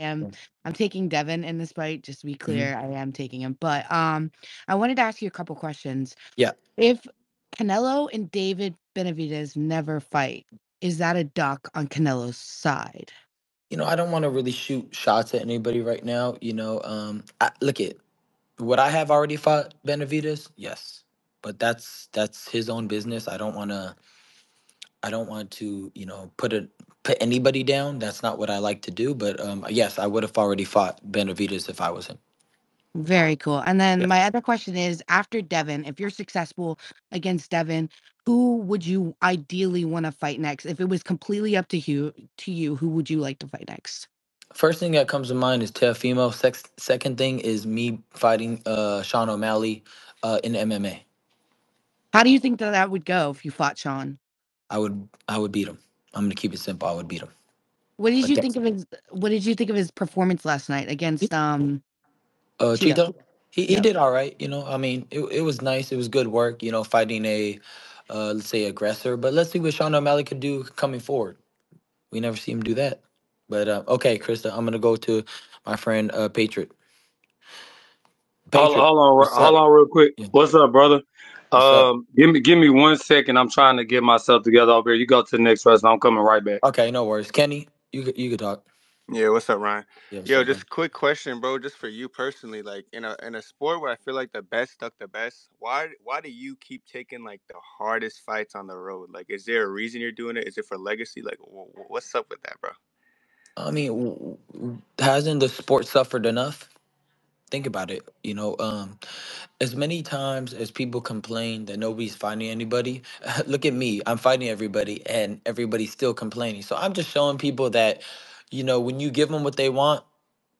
I'm taking Devin in this fight, just to be clear. I am taking him. But I wanted to ask you a couple questions. Yeah. If Canelo and David Benavidez never fight, is that a duck on Canelo's side? You know, I don't want to really shoot shots at anybody right now. You know, look at, would I have already fought Benavidez? Yes. But that's his own business. I don't want to, you know, put anybody down. That's not what I like to do. But yes, I would have already fought Benavidez if I was him. Very cool. And then my other question is, after Devin, if you're successful against Devin, who would you ideally want to fight next? If it was completely up to you, who would you like to fight next? First thing that comes to mind is Teofimo. Second thing is me fighting Sean O'Malley in MMA. How do you think that would go if you fought Sean? I would beat him. I'm gonna keep it simple. I would beat him. What did you think of his performance last night against Chito? He did all right. You know, I mean, it was nice. It was good work. You know, fighting a let's say aggressor. But let's see what Sean O'Malley could do coming forward. We never see him do that. But okay, Krista, I'm gonna go to my friend Patriot. Hold on, real quick. Yeah. What's up, brother? Give me 1 second. I'm trying to get myself together over here. You go to the next wrestler. I'm coming right back. Okay, no worries. Kenny, you can talk. Yeah, what's up, Ryan? Yeah, yo, just a quick question, bro. Just for you personally, like in a sport where I feel like the best stuck the best, why do you keep taking like the hardest fights on the road? Like, is there a reason you're doing it? Is it for legacy? Like, what's up with that, bro? I mean, hasn't the sport suffered enough? Think about it. You know, as many times as people complain that nobody's fighting anybody, look at me. I'm fighting everybody, and everybody's still complaining. So I'm just showing people that, you know, when you give them what they want,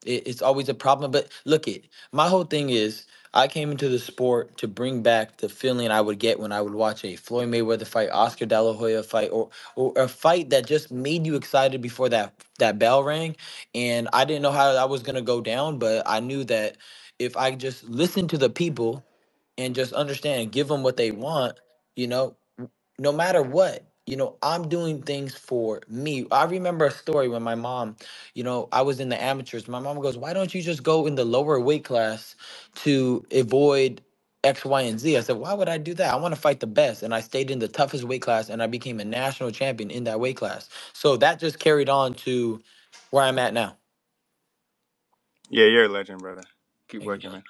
it's always a problem. But look at, my whole thing is I came into the sport to bring back the feeling I would get when I would watch a Floyd Mayweather fight, Oscar De La Hoya fight, or a fight that just made you excited before that bell rang. And I didn't know how that was going to go down, but I knew that if I just listen to the people and just understand and give them what they want, you know, no matter what, you know, I'm doing things for me. I remember a story when my mom, you know, I was in the amateurs. My mom goes, why don't you just go in the lower weight class to avoid X, Y, and Z? I said, why would I do that? I want to fight the best. And I stayed in the toughest weight class, and I became a national champion in that weight class. So that just carried on to where I'm at now. Yeah, you're a legend, brother. Keep working, man.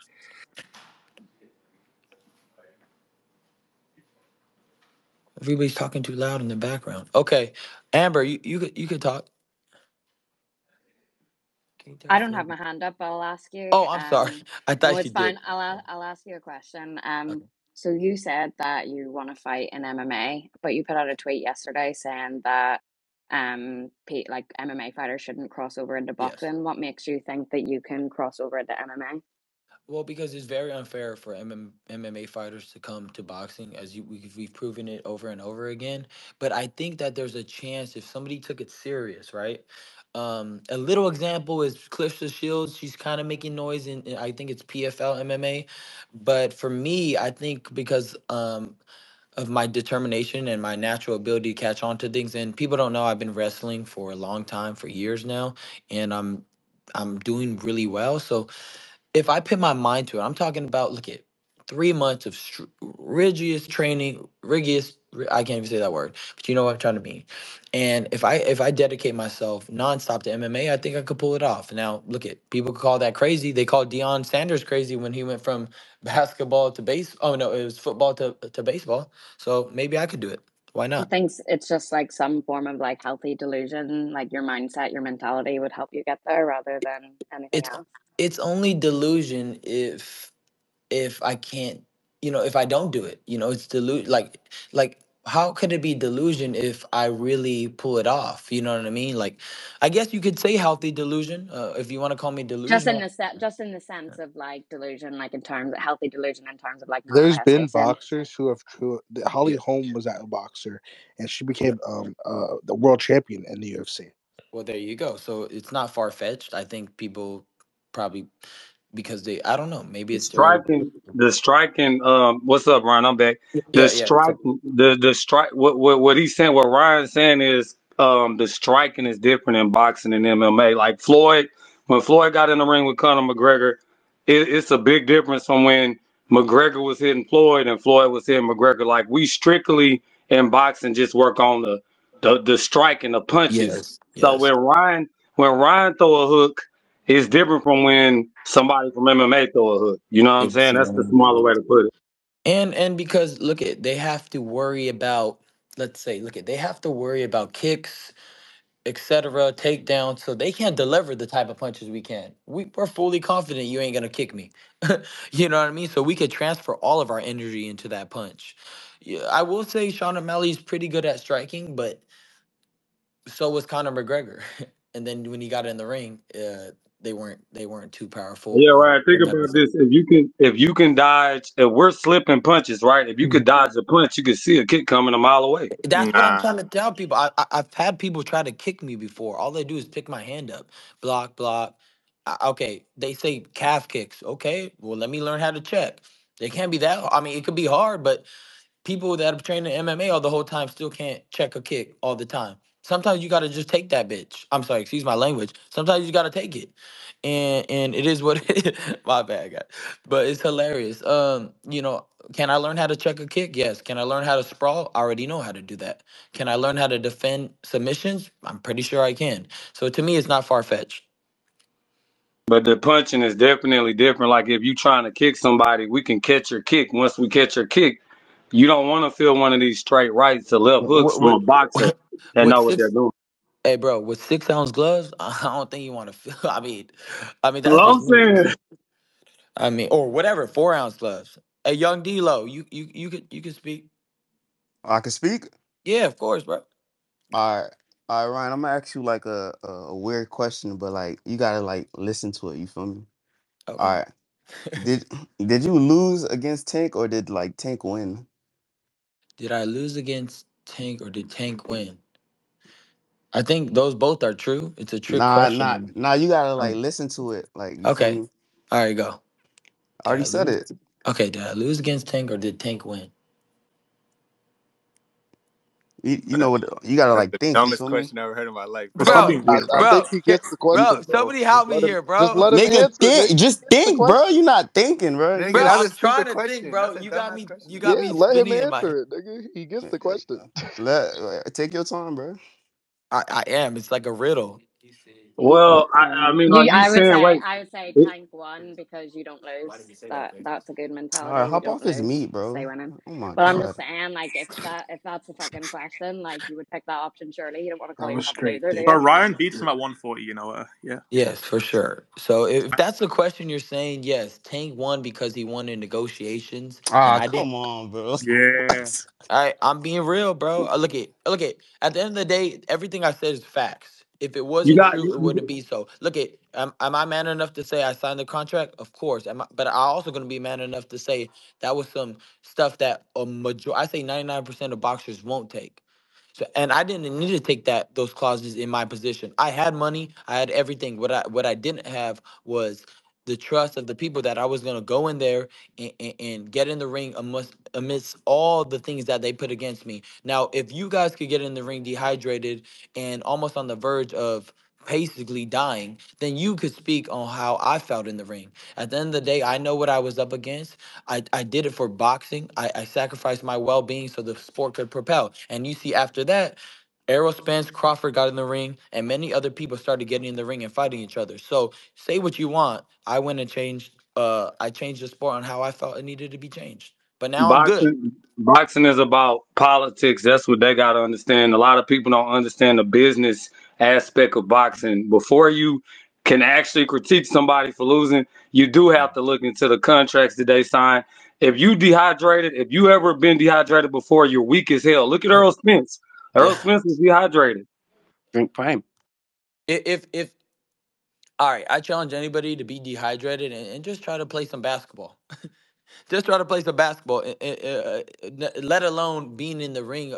Everybody's talking too loud in the background. Okay, Amber, you could talk. I don't have my hand up, but I'll ask you. Oh, I'm sorry. I thought you did. No, it's fine. I'll ask you a question. Okay. So you said that you want to fight in MMA, but you put out a tweet yesterday saying that like MMA fighters shouldn't cross over into boxing. Yes. What makes you think that you can cross over into MMA? Well, because it's very unfair for MMA fighters to come to boxing, as we've proven it over and over again. But I think that there's a chance if somebody took it serious, right? A little example is Claressa Shields. She's kind of making noise in I think it's PFL MMA. But for me, I think because of my determination and my natural ability to catch on to things, and people don't know I've been wrestling for a long time, for years now, and I'm doing really well. So if I put my mind to it, I'm talking about, look at 3 months of rigorous training, I can't even say that word, but you know what I'm trying to mean. And if I dedicate myself nonstop to MMA, I think I could pull it off. Now, look at, people call that crazy. They called Deion Sanders crazy when he went from basketball to football to baseball. So maybe I could do it. Why not? I think it's just like some form of like healthy delusion, like your mindset, your mentality would help you get there rather than anything else. It's only delusion if I can't, you know, if I don't do it, you know, it's delusion. Like how could it be delusion if I really pull it off? You know what I mean? Like, I guess you could say healthy delusion, if you want to call me delusion. Just in the sense of like delusion, like in terms of healthy delusion, in terms of like. There's been boxers who have true. Holly Holm was a boxer, and she became the world champion in the UFC. Well, there you go. So it's not far fetched. I think people probably, because they, I don't know, maybe it's striking. What's up, Ryan? I'm back. What he's saying, what Ryan's saying is, the striking is different in boxing and MMA. Like Floyd when Floyd got in the ring with Conor McGregor, it's a big difference from when McGregor was hitting Floyd and Floyd was hitting McGregor. Like, we strictly in boxing just work on the strike and the punches. Yes, so yes. when Ryan throw a hook, it's different from when somebody from MMA throw a hook. You know what I'm saying? That's the smaller way to put it. And because look at, they have to worry about, let's say, look at, they have to worry about kicks, etc., takedowns, so they can't deliver the type of punches we can. We're fully confident you ain't gonna kick me. You know what I mean? So we could transfer all of our energy into that punch. Yeah, I will say Sean O'Malley's pretty good at striking, but so was Conor McGregor. And then when he got in the ring, they weren't too powerful. Yeah, right. Think about this. If you can dodge, if we're slipping punches, right? If you could dodge a punch, you could see a kick coming a mile away. That's what I'm trying to tell people. I've had people try to kick me before. All they do is pick my hand up, block. Okay, they say calf kicks. Okay, well, let me learn how to check. They can't be that. I mean, it could be hard, but people that have trained in MMA all the whole time still can't check a kick all the time. Sometimes you got to just take that bitch. I'm sorry, excuse my language. Sometimes you got to take it. And it is what it is. My bad, guys. But it's hilarious. You know, can I learn how to check a kick? Yes. Can I learn how to sprawl? I already know how to do that. Can I learn how to defend submissions? I'm pretty sure I can. So to me, it's not far-fetched. But the punching is definitely different. Like, if you're trying to kick somebody, we can catch your kick. Once we catch your kick, you don't want to feel one of these straight rights or left hooks with a boxer that know what they're doing. Hey, bro, with 6-ounce gloves, I don't think you want to feel. I mean, that's what I'm saying. I mean, or whatever, 4-ounce gloves. Hey, Young D-Lo, you can speak. I can speak. Yeah, of course, bro. All right, Ryan. I'm gonna ask you like a weird question, but like you gotta like listen to it. You feel me? Okay. All right. Did you lose against Tank, or did like Tank win? Did I lose against Tank, or did Tank win? I think those both are true. It's a trick question. Nah, you gotta like listen to it. Like, okay, all right, go. I already said it. Okay, did I lose against Tank, or did Tank win? You know what? You gotta like think. Dumbest question I ever heard in my life, bro. I think he gets the question, bro. Somebody help me here, bro. Just think, bro. You're not thinking, bro. Bro, I was trying to think, bro. You got me. Let him answer it, nigga. He gets the question. Take your time, bro. I am. It's like a riddle. Well, I mean, like yeah, I would say Tank won because you don't lose. That's a good mentality. All right, hop off his meat, bro. Stay winning. Oh my God. But I'm just saying, like, if that's a fucking question, like, you would pick that option, surely. You don't want to call him either, do you? But Ryan beats him at 140, you know. Yeah. Yes, for sure. So if that's the question you're saying, yes, Tank won because he won in negotiations. Ah, come on, bro. Yeah. All right, I'm being real, bro. Look at. At the end of the day, everything I said is facts. If it wasn't true, it wouldn't be so. Look at, am I man enough to say I signed the contract? Of course. But I'm also going to be man enough to say that was some stuff that I say 99% of boxers won't take. So, and I didn't need to take those clauses in my position. I had money. I had everything. What I didn't have was the trust of the people that I was going to go in there and get in the ring amidst all the things that they put against me. Now, if you guys could get in the ring dehydrated and almost on the verge of basically dying, then you could speak on how I felt in the ring. At the end of the day, I know what I was up against. I did it for boxing. I sacrificed my well-being so the sport could propel. And you see, after that, Errol Spence, Crawford got in the ring, and many other people started getting in the ring and fighting each other. So say what you want. I went and changed. I changed the sport on how I felt it needed to be changed. But now I'm good. Boxing is about politics. That's what they got to understand. A lot of people don't understand the business aspect of boxing. Before you can actually critique somebody for losing, you do have to look into the contracts that they sign. If you dehydrated, if you ever been dehydrated before, you're weak as hell. Look at Errol Spence. Earl Smith is dehydrated. Drink Prime. All right, I challenge anybody to be dehydrated and just try to play some basketball. Just try to play some basketball, let alone being in the ring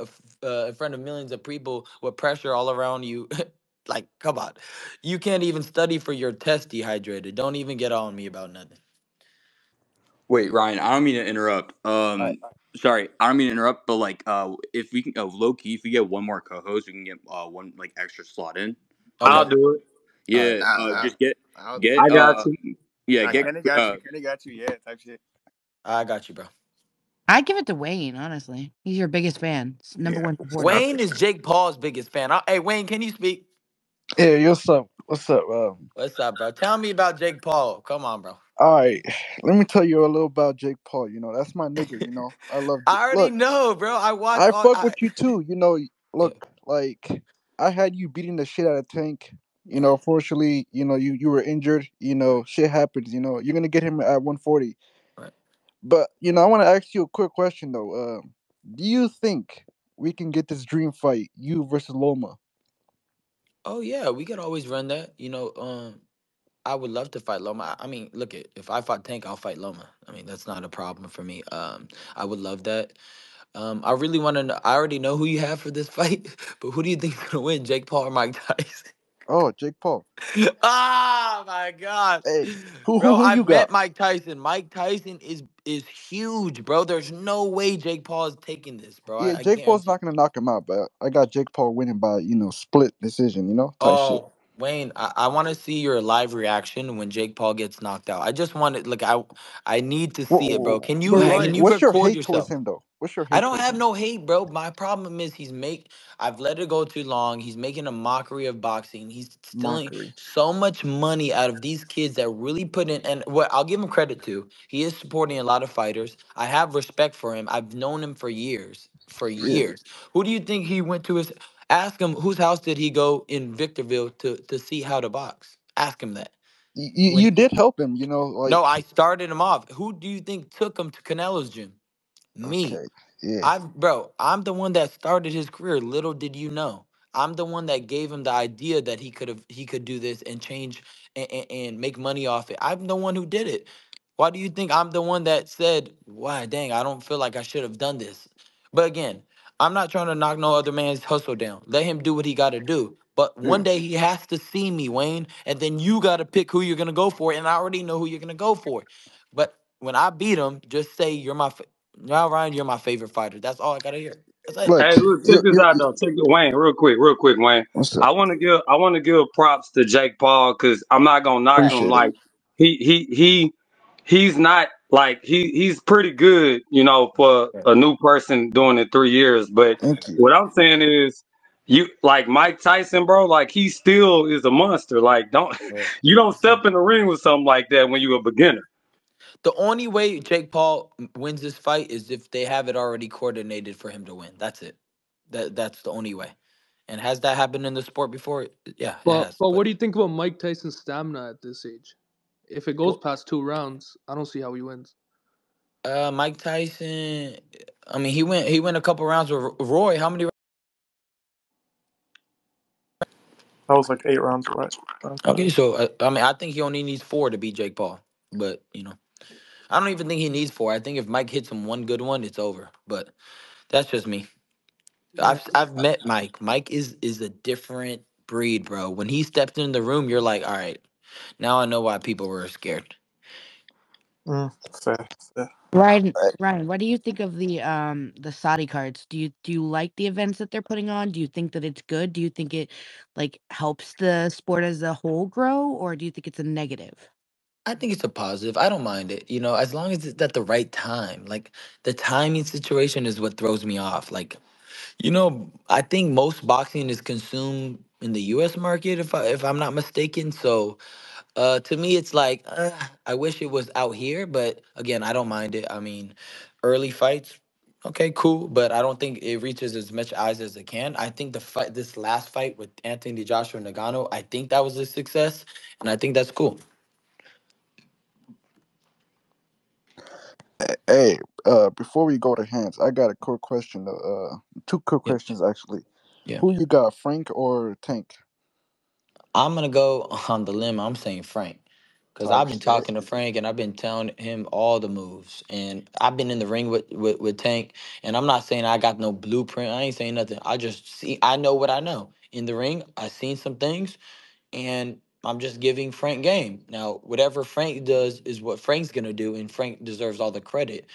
in front of millions of people with pressure all around you. Like, come on. You can't even study for your test dehydrated. Don't even get on me about nothing. Wait, Ryan, I don't mean to interrupt. Sorry, I don't mean to interrupt, but like, if we can, low key, if we get one more co-host, we can get one like extra slot in. I'll do it. Yeah, just get Get, I got you. Yeah, I get. Kenny got you. Yeah, type shit. I got you, bro. I give it to Wayne, honestly. He's your biggest fan. Number one supporter. Wayne is Jake Paul's biggest fan. Hey, Wayne, can you speak? Yeah, hey, what's up? What's up, bro? What's up, bro? Tell me about Jake Paul. Come on, bro. All right. Let me tell you a little about Jake Paul. You know, that's my nigga, you know. I love Jake. I already know, bro. I fuck with you, too. You know, look, like, I had you beating the shit out of Tank. You know, fortunately, you know, you were injured. You know, shit happens. You know, you're going to get him at 140. But, you know, I want to ask you a quick question, though. Do you think we can get this dream fight, you versus Loma? Oh, yeah, we could always run that. You know, I would love to fight Loma. I mean, look, if I fight Tank, I'll fight Loma. I mean, that's not a problem for me. I would love that. I really want to know. I already know who you have for this fight, but who do you think is going to win, Jake Paul or Mike Tyson? Oh, Jake Paul. Oh, my God. Hey, who you got? I bet Mike Tyson. Mike Tyson is huge, bro. There's no way Jake Paul is taking this, bro. Yeah, Jake Paul's not going to knock him out, but I got Jake Paul winning by, you know, split decision, you know? Oh, Wayne, I want to see your live reaction when Jake Paul gets knocked out. I just want it. Look, I need to see it, bro. Can you record yourself? What's your hate towards him, though? What's your hate? I don't have no hate, bro. My problem is I've let it go too long. He's making a mockery of boxing. He's stealing so much money out of these kids that really put in, and what I'll give him credit to, he is supporting a lot of fighters. I have respect for him. I've known him for years. Who do you think he went to his ask him whose house did he go in Victorville to see how to box? Ask him that. You did help him, you know. Like... No, I started him off. Who do you think took him to Canelo's gym? Me. Okay. Yeah. I'm the one that started his career. Little did you know. I'm the one that gave him the idea that he could do this and change and make money off it. I'm the one who did it. Why do you think I'm the one that said, "Why, dang, I don't feel like I should have done this"? But again, I'm not trying to knock no other man's hustle down. Let him do what he got to do. But one day he has to see me, Wayne, and then you got to pick who you're going to go for. And I already know who you're going to go for. But when I beat him, just say, Ryan, you're my favorite fighter. That's all I got to hear. Hey, look, check this out, though. Check Wayne real quick, Wayne. I want to give props to Jake Paul because I'm not going to knock him. Like, he's not. Like he's pretty good, you know, for a new person doing it 3 years. But what I'm saying is, Mike Tyson, bro. Like he still is a monster. Like you don't step in the ring with something like that when you're a beginner. The only way Jake Paul wins this fight is if they have it already coordinated for him to win. That's it. That's the only way. And has that happened in the sport before? Yeah. But what do you think about Mike Tyson's stamina at this age? If it goes past 2 rounds, I don't see how he wins. Mike Tyson, I mean, he went a couple rounds with Roy. How many rounds? That was like 8 rounds, right? Okay, so, I mean, I think he only needs 4 to beat Jake Paul. But, you know, I don't even think he needs 4. I think if Mike hits him one good one, it's over. But that's just me. I've met Mike. Mike is a different breed, bro. When he steps in the room, you're like, all right. Now I know why people were scared. Fair. Ryan, what do you think of the Saudi cards? Do you like the events that they're putting on? Do you think that it's good? Do you think it helps the sport as a whole grow, or do you think it's a negative? I think it's a positive. I don't mind it, you know, as long as it's at the right time. Like the timing situation is what throws me off. Like, you know, I think most boxing is consumed in the U.S. market, if I'm not mistaken. So to me, it's like, I wish it was out here. But again, I don't mind it. I mean, early fights, okay, cool. But I don't think it reaches as much eyes as it can. I think this last fight with Anthony Joshua Nagano, I think that was a success. And I think that's cool. Hey, before we go to hands, I got a quick question. Two quick questions, actually. Yeah. Who you got, Frank or Tank? I'm going to go on the limb. I'm saying Frank because I've been talking to Frank and I've been telling him all the moves. And I've been in the ring with Tank. And I'm not saying I got no blueprint. I ain't saying nothing. I know what I know. In the ring, I've seen some things. And I'm just giving Frank game. Now, whatever Frank does is what Frank's going to do. And Frank deserves all the credit.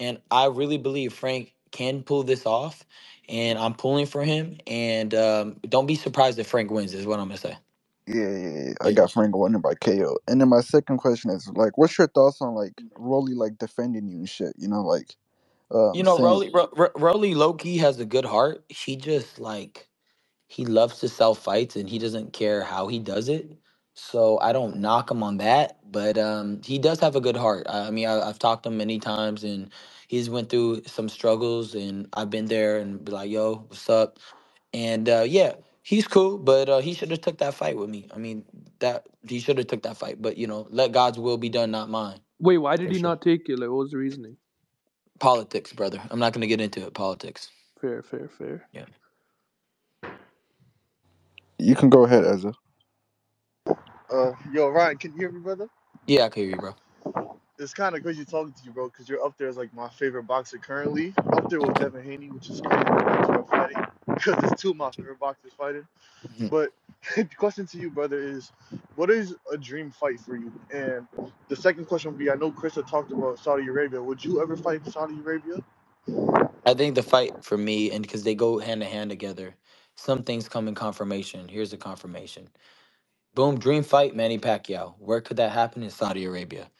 And I really believe Frank can pull this off. And I'm pulling for him. And don't be surprised if Frank wins is what I'm going to say. Yeah. I got Frank winning by KO. And then my second question is, like, what's your thoughts on, like, Roly, like, defending you and shit? You know, like... Roly low-key has a good heart. He just, like... He loves to sell fights, and he doesn't care how he does it. So I don't knock him on that. But he does have a good heart. I mean, I've talked to him many times, and he's went through some struggles, and I've been there and be like, yo, what's up? And, yeah, he's cool, but he should have took that fight with me. I mean, that he should have took that fight. But, you know, let God's will be done, not mine. Wait, why did he not take it? Like, what was the reasoning? Politics, brother. I'm not going to get into it. Politics. Fair. Yeah. You can go ahead, Ezra. Yo, Ryan, can you hear me, brother? Yeah, I can hear you, bro. It's kind of crazy talking to you, bro, because you're up there as, like, my favorite boxer currently. Up there with Devin Haney, which is crazy fighting, because it's two of my favorite boxers fighting. Mm-hmm. But the question to you, brother, is what is a dream fight for you? And the second question would be, I know Chris had talked about Saudi Arabia. Would you ever fight Saudi Arabia? I think the fight for me, and because they go hand-to-hand together, some things come in confirmation. Here's the confirmation. Boom, dream fight, Manny Pacquiao. Where could that happen? In Saudi Arabia.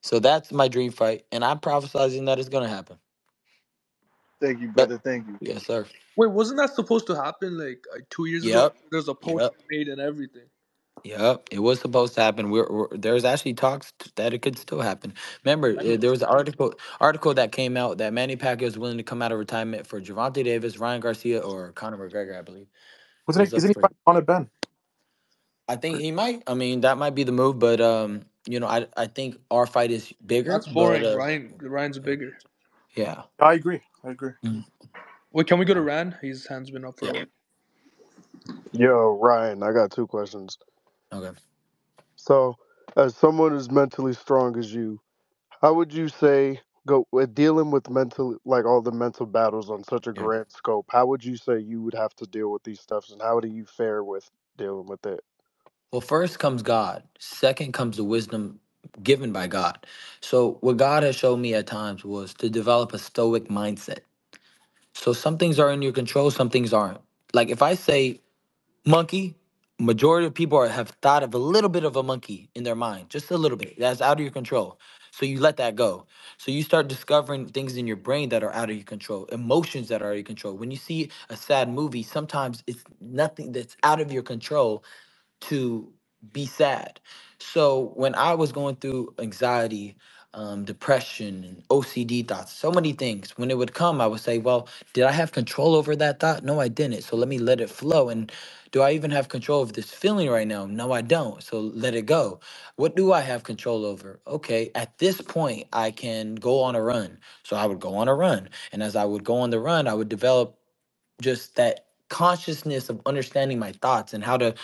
So that's my dream fight, and I'm prophesizing that it's going to happen. Thank you, brother. Thank you. Yes, sir. Wait, wasn't that supposed to happen like 2 years ago? There's a post made and everything. Yep, it was supposed to happen. There's actually talks that it could still happen. Remember, there was an article that came out that Manny Pacquiao is willing to come out of retirement for Gervonta Davis, Ryan Garcia, or Conor McGregor, I believe. Isn't he fighting Conor Ben? I think he might. I mean, that might be the move, but you know, I think our fight is bigger. That's boring. But, Ryan's bigger. Yeah, I agree. Mm-hmm. Wait, can we go to Ryan? His hand's been up for a while. Yo, Ryan, I got two questions. Okay. So, as someone as mentally strong as you, how would you say go with dealing with all the mental battles on such a grand scope? How would you say you would have to deal with these stuffs, and how do you fare with dealing with it? Well, first comes God. Second comes the wisdom given by God. So, what God has shown me at times was to develop a stoic mindset. So, some things are in your control, some things aren't. Like if I say, monkey. Majority of people have thought of a little bit of a monkey in their mind, just a little bit. That's out of your control. So you let that go. So you start discovering things in your brain that are out of your control, emotions that are out of your control. When you see a sad movie, sometimes it's nothing that's out of your control to be sad. So when I was going through anxiety, depression, and OCD thoughts, so many things. When it would come, I would say, well, did I have control over that thought? No, I didn't. So let me let it flow. And do I even have control of this feeling right now? No, I don't. So let it go. What do I have control over? Okay, at this point, I can go on a run. So I would go on a run. And as I would go on the run, I would develop just that consciousness of understanding my thoughts and how to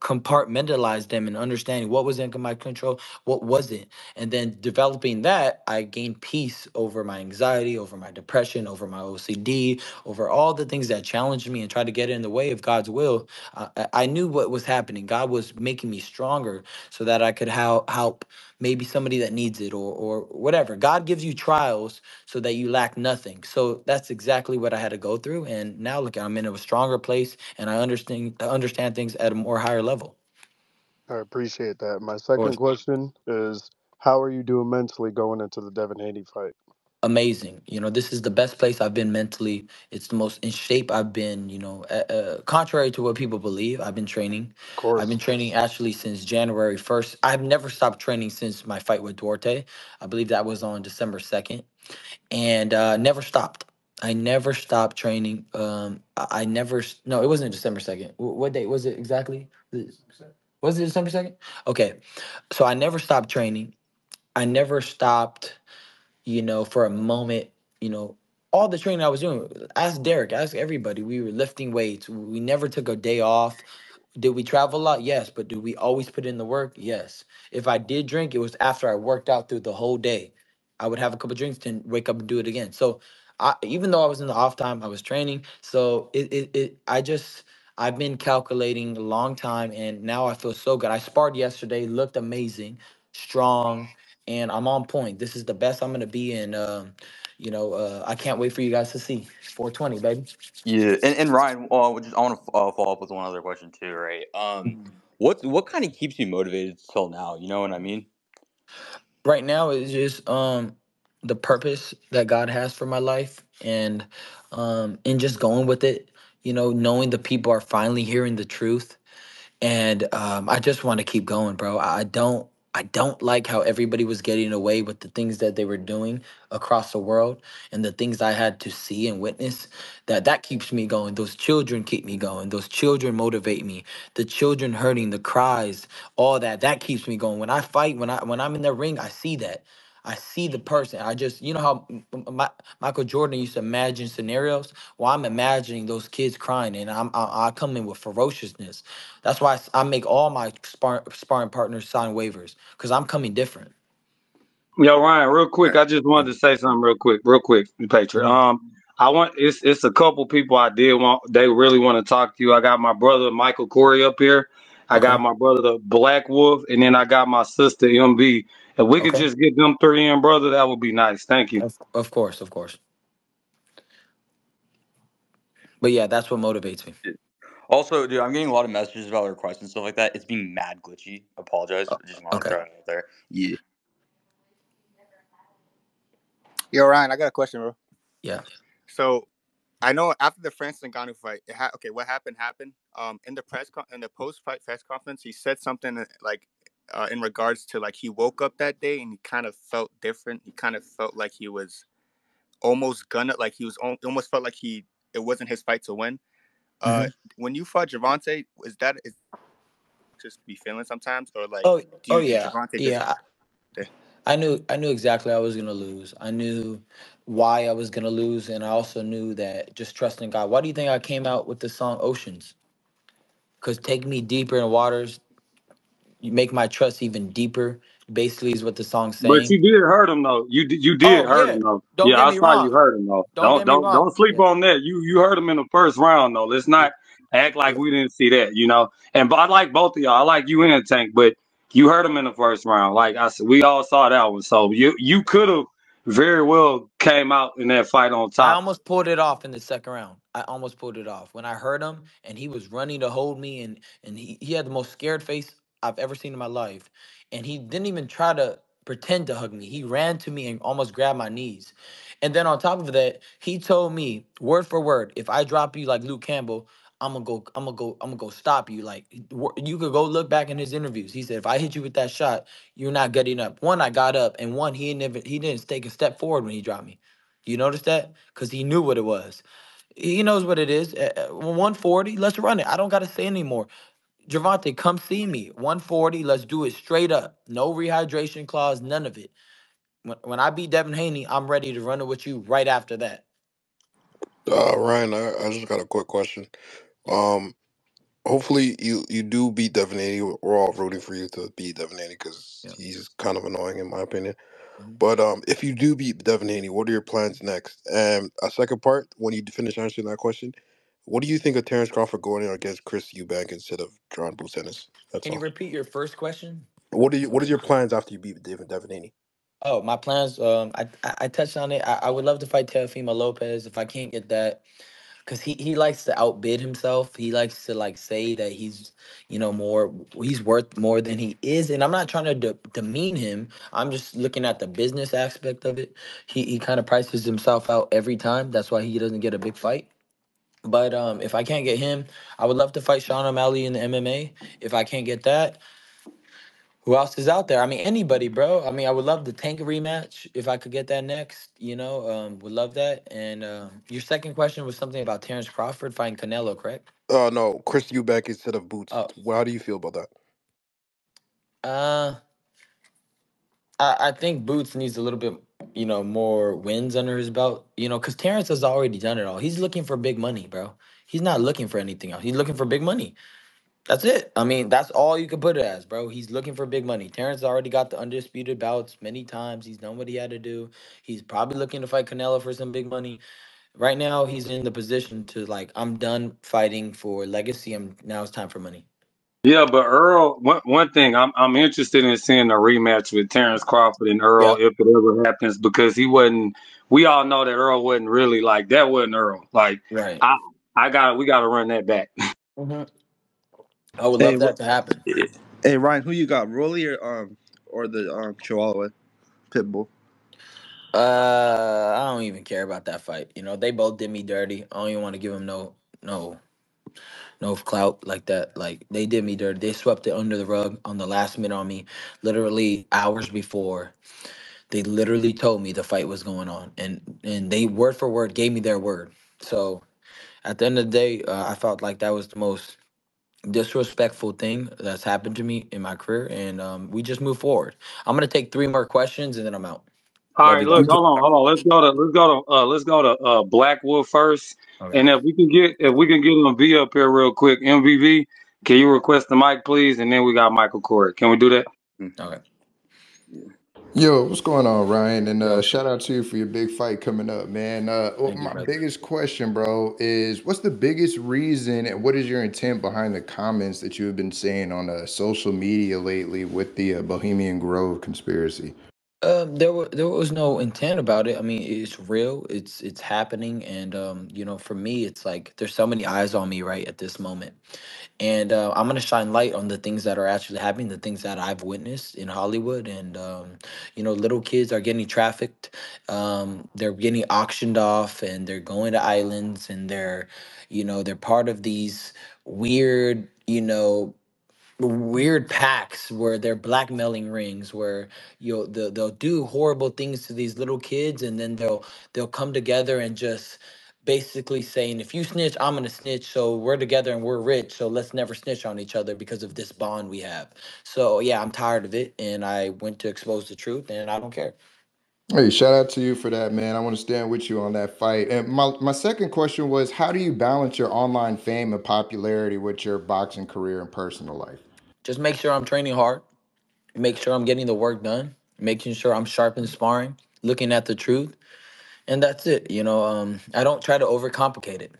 compartmentalize them and understanding what was in my control, what wasn't. And then developing that, I gained peace over my anxiety, over my depression, over my OCD, over all the things that challenged me and tried to get in the way of God's will. I knew what was happening. God was making me stronger so that I could help maybe somebody that needs it or whatever. God gives you trials so that you lack nothing. So that's exactly what I had to go through. And now look, I'm in a stronger place and I understand things at a more higher level. I appreciate that. My second question is, how are you doing mentally going into the Devin Haney fight? Amazing. You know, this is the best place I've been mentally. It's the most in shape I've been, you know, contrary to what people believe. I've been training. Of course. I've been training actually since January 1st. I've never stopped training since my fight with Duarte. I believe that was on December 2nd. And never stopped. I never stopped training. It wasn't December 2nd. What date was it exactly? Was it December 2nd? Okay. So I never stopped training. I never stopped, you know, for a moment, you know, all the training I was doing. Ask Derek, ask everybody. We were lifting weights. We never took a day off. Did we travel a lot? Yes. But did we always put in the work? Yes. If I did drink, it was after I worked out through the whole day. I would have a couple of drinks, then wake up and do it again. So even though I was in the off time, I was training. So I've been calculating a long time, and now I feel so good. I sparred yesterday, looked amazing, strong, and I'm on point. This is the best I'm going to be in. I can't wait for you guys to see. 420, baby. Yeah, and Ryan, I want to follow up with one other question too, right? What kind of keeps you motivated till now? You know what I mean? Right now is just the purpose that God has for my life, and just going with it. You know, knowing the people are finally hearing the truth, and I just want to keep going, bro. I don't like how everybody was getting away with the things that they were doing across the world, and the things I had to see and witness, that keeps me going. Those children keep me going. Those children motivate me. The children hurting, the cries, all that keeps me going. When I fight, when I'm in the ring, I see that. I see the person. I just, you know how Michael Jordan used to imagine scenarios? Well, I'm imagining those kids crying, and I come in with ferociousness. That's why I make all my sparring partners sign waivers, because I'm coming different. Yo, Ryan, real quick, I just wanted to say something real quick, Patriot. It's a couple people I did want. They really want to talk to you. I got my brother Michael Corey up here. I got my brother the Black Wolf, and then I got my sister MB. If we could just get them three in, brother, that would be nice. Thank you. Of course. But yeah, that's what motivates me. Also, dude, I'm getting a lot of messages about requests and stuff like that. It's being mad glitchy. Apologize. Just want to throw it out there. Yeah. Yo, Ryan, I got a question, bro. Yeah. So, I know after the Francis Ngannou fight, what happened. In the post-fight press conference, he said something like, in regards to, like, he woke up that day and he kind of felt different. He kind of felt like he was almost gonna, like, he was almost felt like it wasn't his fight to win. When you fought Gervonta, is just be feeling sometimes, or like, I knew exactly I was gonna lose. I knew why I was gonna lose, and I also knew that just trusting God. Why do you think I came out with the song Oceans? Because take me deeper in waters. You make my trust even deeper, basically, is what the song's saying. But you did hurt him, though. You did hurt him, though. I saw you hurt him, though. Don't sleep on that. You hurt him in the first round, though. Let's not act like we didn't see that, you know. And I like both of y'all. I like you and Tank, but you hurt him in the first round. Like I said, we all saw that one. So you could have very well came out in that fight on top. I almost pulled it off in the second round. I almost pulled it off when I hurt him, and he was running to hold me, and he had the most scared face I've ever seen in my life, and he didn't even try to pretend to hug me. He ran to me and almost grabbed my knees. And then on top of that, he told me word for word, if I drop you like Luke Campbell, I'm gonna go stop you. Like, you could go look back in his interviews. He said, if I hit you with that shot, you're not getting up. One, I got up, and one, he didn't take a step forward when he dropped me. You notice that? Because he knew what it was. He knows what it is. 140, let's run it. I don't gotta say anymore. Gervonta, come see me. 140, let's do it straight up. No rehydration clause, none of it. When I beat Devin Haney, I'm ready to run it with you right after that. Ryan, I just got a quick question. Hopefully you do beat Devin Haney. We're all rooting for you to beat Devin Haney because he's kind of annoying in my opinion. But if you do beat Devin Haney, what are your plans next? And a second part, when you finish answering that question, what do you think of Terence Crawford going in against Chris Eubank instead of John Boussanis? Can you repeat your first question? What are your plans after you beat Devin Haney? Oh, my plans. I touched on it. I would love to fight Teofimo Lopez if I can't get that, because he likes to outbid himself. He likes to like say that he's worth more than he is. And I'm not trying to demean him. I'm just looking at the business aspect of it. He kind of prices himself out every time. That's why he doesn't get a big fight. But if I can't get him, I would love to fight Sean O'Malley in the MMA. If I can't get that, who else is out there? I mean, anybody, bro. I mean, I would love the Tank rematch if I could get that next. You know, would love that. And your second question was something about Terence Crawford fighting Canelo, correct? No, Chris Eubank instead of Boots. Well, how do you feel about that? I think Boots needs a little bit, you know, more wins under his belt, you know, because Terrence has already done it all. He's looking for big money, bro. He's not looking for anything else. He's looking for big money. That's it. I mean, that's all you can put it as, bro. He's looking for big money. Terrence already got the undisputed bouts many times. He's done what he had to do. He's probably looking to fight Canelo for some big money. Right now, he's in the position to, like, I'm done fighting for legacy. Now it's time for money. Yeah, but Earl, one thing, I'm interested in seeing a rematch with Terence Crawford and Earl if it ever happens, because we all know that Earl wasn't really like, that wasn't Earl. Like, we got to run that back. Mm-hmm. I would love that to happen. Hey, Ryan, who you got, Roly or the Chihuahua Pitbull? I don't even care about that fight. You know, they both did me dirty. I don't even want to give them no clout like that. Like, they did me dirty. They swept it under the rug on the last minute on me, literally hours before. They literally told me the fight was going on, and they word for word gave me their word. So at the end of the day, I felt like that was the most disrespectful thing that's happened to me in my career, and we just move forward. I'm gonna take 3 more questions and then I'm out. All right, look, hold on. Let's go to Blackwood first, okay. And if we can get him V up here real quick. MVV, can you request the mic, please? And then we got Michael Corey. Can we do that? Okay. Yo, what's going on, Ryan? And shout out to you for your big fight coming up, man. My biggest question, bro, is what's the biggest reason and what is your intent behind the comments that you have been saying on social media lately with the Bohemian Grove conspiracy? There was no intent about it. I mean, it's real. It's happening. And, you know, for me, it's like there's so many eyes on me right at this moment. And I'm going to shine light on the things that are actually happening, the things that I've witnessed in Hollywood. And, you know, little kids are getting trafficked. They're getting auctioned off and they're going to islands and they're part of these weird, weird packs where they're blackmailing rings where they'll do horrible things to these little kids, and then they'll come together and just basically saying, if you snitch, I'm gonna snitch, so we're together and we're rich, so let's never snitch on each other because of this bond we have. So yeah, I'm tired of it, and I went to expose the truth, and I don't care. Hey, shout out to you for that, man. I want to stand with you on that fight. And my second question was, how do you balance your online fame and popularity with your boxing career and personal life? Just make sure I'm training hard, make sure I'm getting the work done, making sure I'm sharp and sparring, looking at the truth, and that's it. I don't try to overcomplicate it.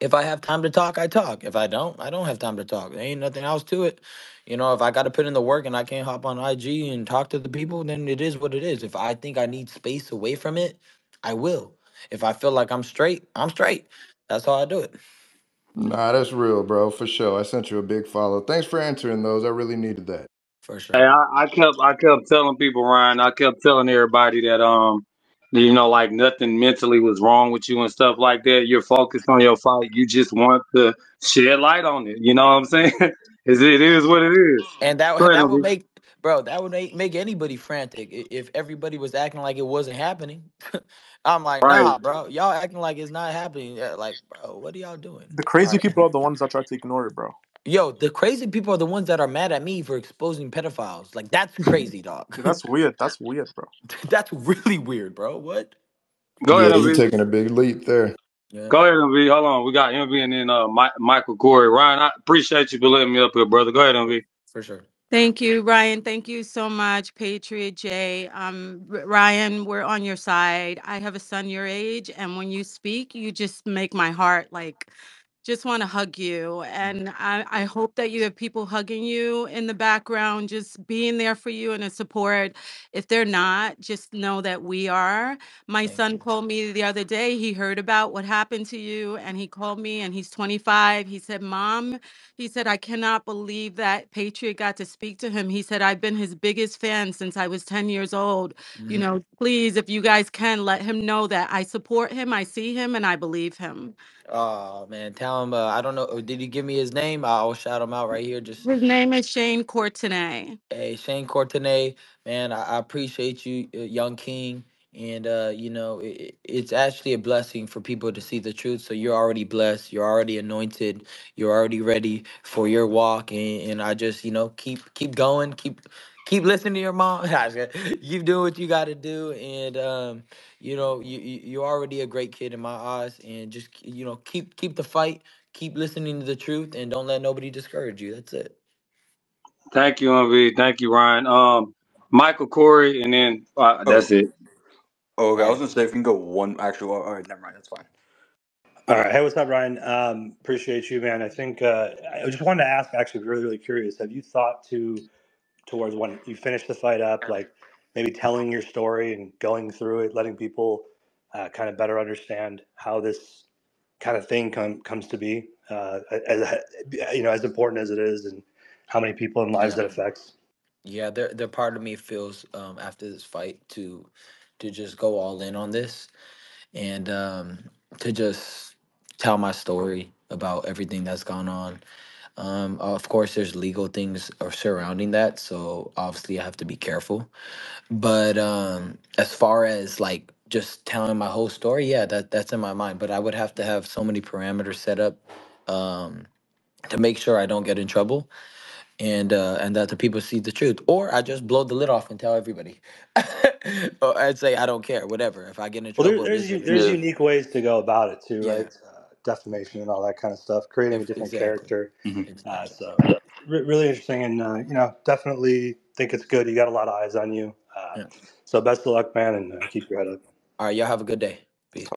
If I have time to talk, I talk. If I don't have time to talk. There ain't nothing else to it. If I got to put in the work and I can't hop on IG and talk to the people, then it is what it is. If I think I need space away from it, I will. If I feel like I'm straight, I'm straight. That's how I do it. Nah, that's real, bro, for sure. I sent you a big follow. Thanks for answering those. I really needed that. For sure. Hey, I kept telling people, Ryan, I kept telling everybody that like nothing mentally was wrong with you and stuff like that. You're focused on your fight. You just want to shed light on it. You know what I'm saying? It is what it is. And that would make, bro, that would make anybody frantic if everybody was acting like it wasn't happening. I'm like, right. Nah, bro, y'all acting like it's not happening. Like, bro, what are y'all doing? The crazy people are the ones that try to ignore it, bro. Yo, the crazy people are the ones that are mad at me for exposing pedophiles. Like, that's crazy, dog. Dude, that's weird. That's weird, bro. That's really weird, bro. What? Go ahead, MV. You're taking a big leap there. Yeah. Go ahead, MV. Hold on. We got MV and then Michael Corey. Ryan, I appreciate you for letting me up here, brother. Go ahead, MV. For sure. Thank you, Ryan. Thank you so much, Patriot J. Ryan, we're on your side. I have a son your age, and when you speak, you just make my heart, like, just want to hug you. And I hope that you have people hugging you in the background, just being there for you and a support. If they're not, just know that we are. My son called me the other day. He heard about what happened to you and he called me and he's 25. He said, Mom, he said, I cannot believe that Patriot got to speak to him. He said, I've been his biggest fan since I was 10 years old. Mm-hmm. You know, please, if you guys can, let him know that I support him, I see him, and I believe him. Oh, man, tell him, I don't know, did you give me his name? I'll shout him out right here. His name is Shane Courtenay. Hey, Shane Courtenay, man, I appreciate you, young king. And, it's actually a blessing for people to see the truth. So you're already blessed. You're already anointed. You're already ready for your walk. And I just, keep going. Keep listening to your mom. You do what you got to do. And, you're already a great kid in my eyes. And just, keep the fight. Keep listening to the truth. And don't let nobody discourage you. That's it. Thank you, MV. Thank you, Ryan. Michael Corey. And then that's it. Oh, okay. I was going to say, if we can go one actual. All right, never mind. That's fine. All right. Hey, what's up, Ryan? Appreciate you, man. I think I just wanted to ask, actually, really, really curious. Have you thought towards when you finish the fight up, like maybe telling your story and going through it, letting people kind of better understand how this kind of thing comes to be? as important as it is, and how many people and lives that affects. Yeah, the part of me feels after this fight to just go all in on this, and to just tell my story about everything that's gone on. Of course, there's legal things surrounding that, so obviously I have to be careful. But as far as like just telling my whole story, yeah, that's in my mind. But I would have to have so many parameters set up to make sure I don't get in trouble. And that the people see the truth, or I just blow the lid off and tell everybody. Or I'd say I don't care, whatever. If I get in trouble, there's unique ways to go about it too, right? Defamation and all that kind of stuff, creating a different character. Mm-hmm. So really interesting, and definitely think it's good. You got a lot of eyes on you, so best of luck, man, and keep your head up. All right, y'all have a good day.